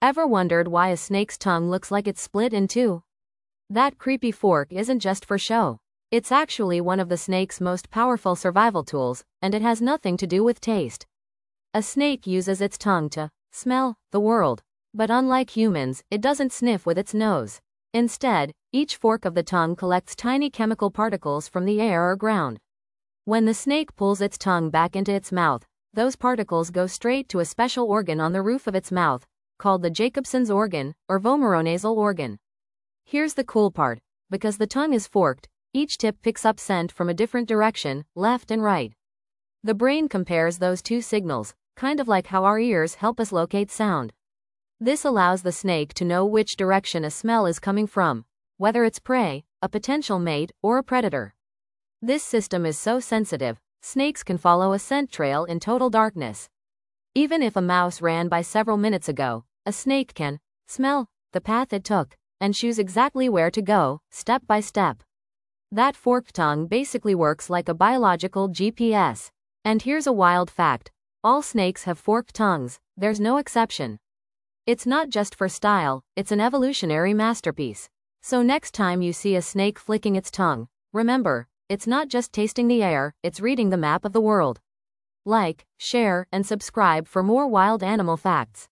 Ever wondered why a snake's tongue looks like it's split in two? That creepy fork isn't just for show. It's actually one of the snake's most powerful survival tools, and it has nothing to do with taste. A snake uses its tongue to smell the world, but unlike humans, it doesn't sniff with its nose. Instead, each fork of the tongue collects tiny chemical particles from the air or ground. When the snake pulls its tongue back into its mouth, those particles go straight to a special organ on the roof of its mouth, called the Jacobson's organ or vomeronasal organ. Here's the cool part: because the tongue is forked, each tip picks up scent from a different direction, left and right. The brain compares those two signals, kind of like how our ears help us locate sound. This allows the snake to know which direction a smell is coming from, whether it's prey, a potential mate, or a predator. This system is so sensitive, snakes can follow a scent trail in total darkness. Even if a mouse ran by several minutes ago, a snake can smell the path it took and choose exactly where to go, step by step. That forked tongue basically works like a biological GPS. And here's a wild fact: all snakes have forked tongues, there's no exception. It's not just for style, it's an evolutionary masterpiece. So next time you see a snake flicking its tongue, remember, it's not just tasting the air, it's reading the map of the world. Like, share, and subscribe for more wild animal facts.